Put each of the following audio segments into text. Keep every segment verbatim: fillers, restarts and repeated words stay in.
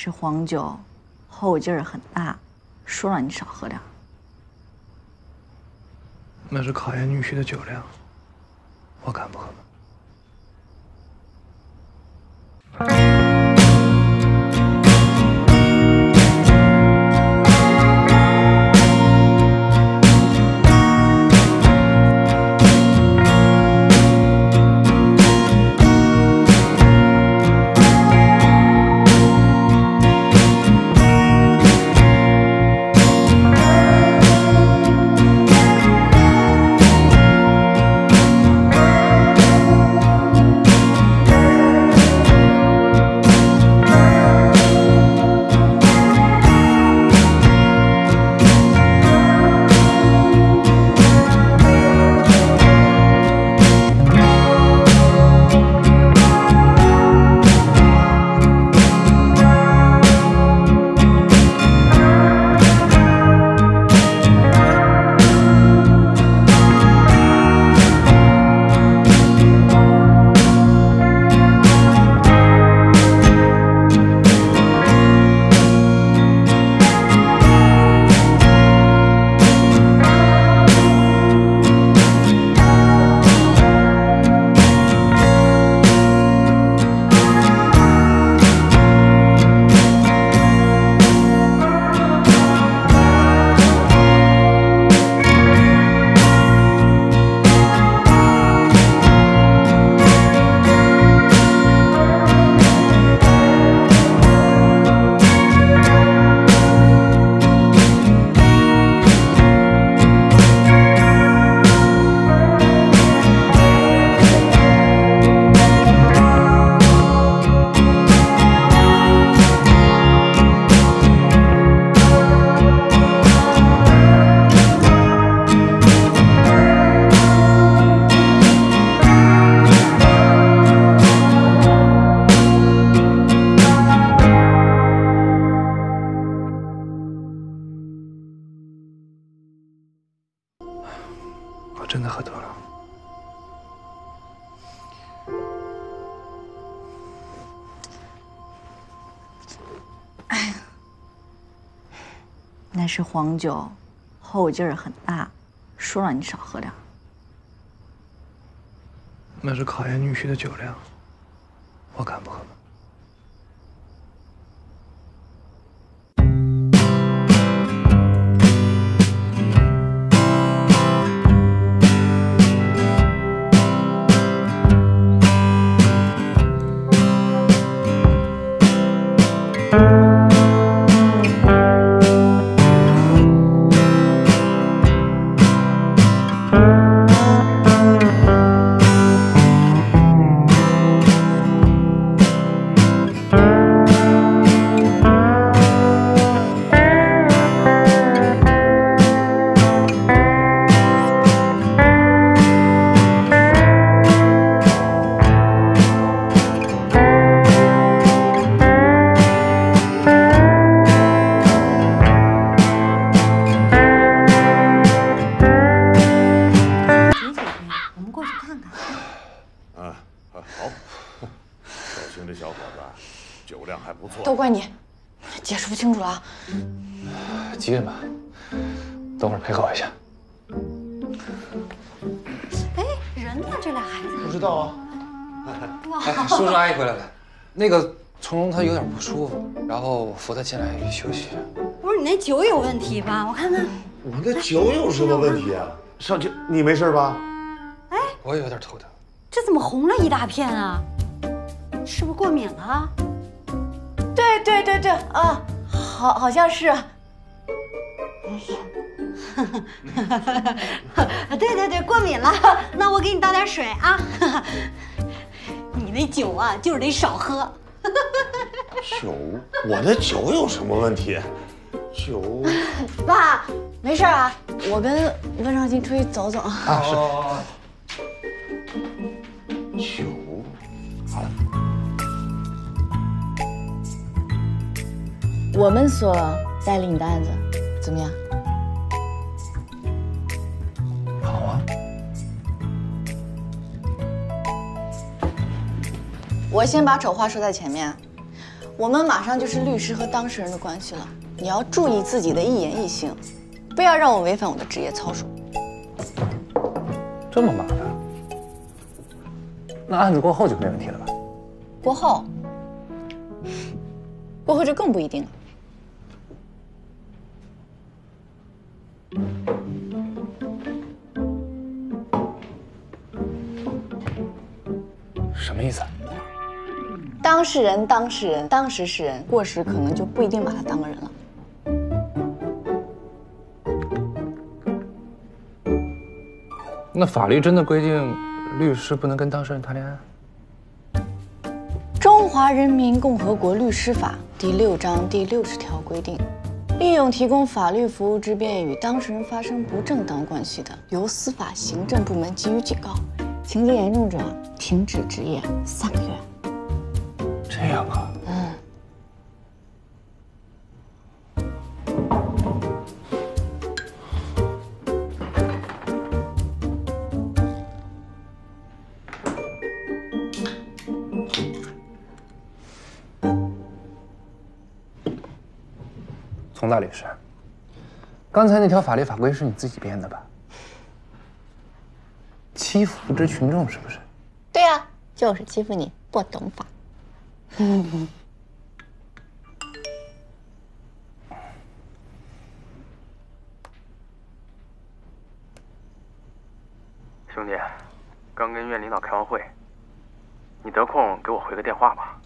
是黄酒，后劲儿很大，说让你少喝点。那是考验女婿的酒量，我敢不喝吗？ 真的喝多了，哎，那是黄酒，后劲儿很大，说让你少喝点。那是考验女婿的酒量，我敢不喝吗？ 急着吧，等会儿陪考一下。哎，人呢？这俩孩子不知道啊。哎，叔叔阿姨回来了。那个从容他有点不舒服，然后我扶他进来休息。不是你那酒有问题吧？我看看。我那酒有什么问题啊？上去，你没事吧？哎，我也有点头疼。这怎么红了一大片啊？是不是过敏了？对对对对啊，好好像是。 对对对，过敏了，那我给你倒点水啊。你那酒啊，就是得少喝。酒，我那酒有什么问题？酒。爸，没事啊，我跟温尚卿出去走走啊。是。酒啊。我们所代理你的案子。 怎么样？好啊！我先把丑话说在前面，我们马上就是律师和当事人的关系了，你要注意自己的一言一行，不要让我违反我的职业操守。这么麻烦？那案子过后就没问题了吧？过后，过后就更不一定了。 什么意思？当事人，当事人，当时是人，过时可能就不一定把他当个人了。那法律真的规定，律师不能跟当事人谈恋爱？《中华人民共和国律师法》第六章第六十条规定。 利用提供法律服务之便与当事人发生不正当关系的，由司法行政部门给予警告，情节严重者停止执业三个月。这样啊？嗯。佟大律师，刚才那条法律法规是你自己编的吧？欺负不知群众是不是？对啊，就是欺负你不懂法。兄弟，刚跟院领导开完会，你得空给我回个电话吧。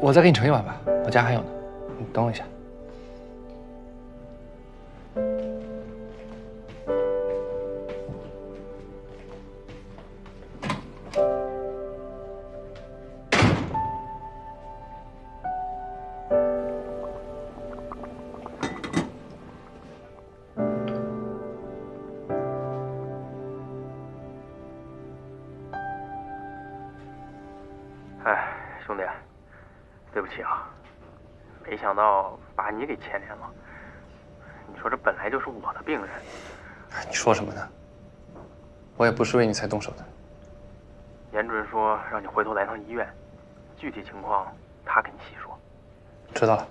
我再给你盛一碗吧，我家还有呢，你等我一下。哎，兄弟。 对不起啊，没想到把你给牵连了。你说这本来就是我的病人，你说什么呢？我也不是为你才动手的。严主任说让你回头来趟医院，具体情况他跟你细说。知道了。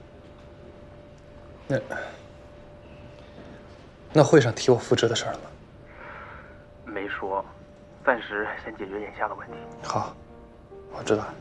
那那会上提我复职的事了吗？没说，暂时先解决眼下的问题。好，我知道了。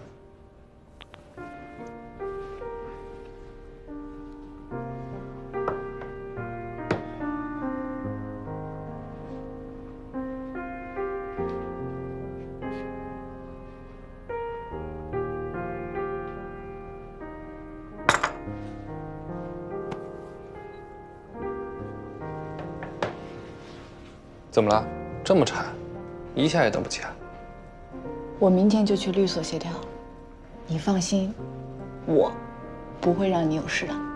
怎么了？这么馋，一下也等不起啊！我明天就去律所协调，你放心，我不会让你有事的。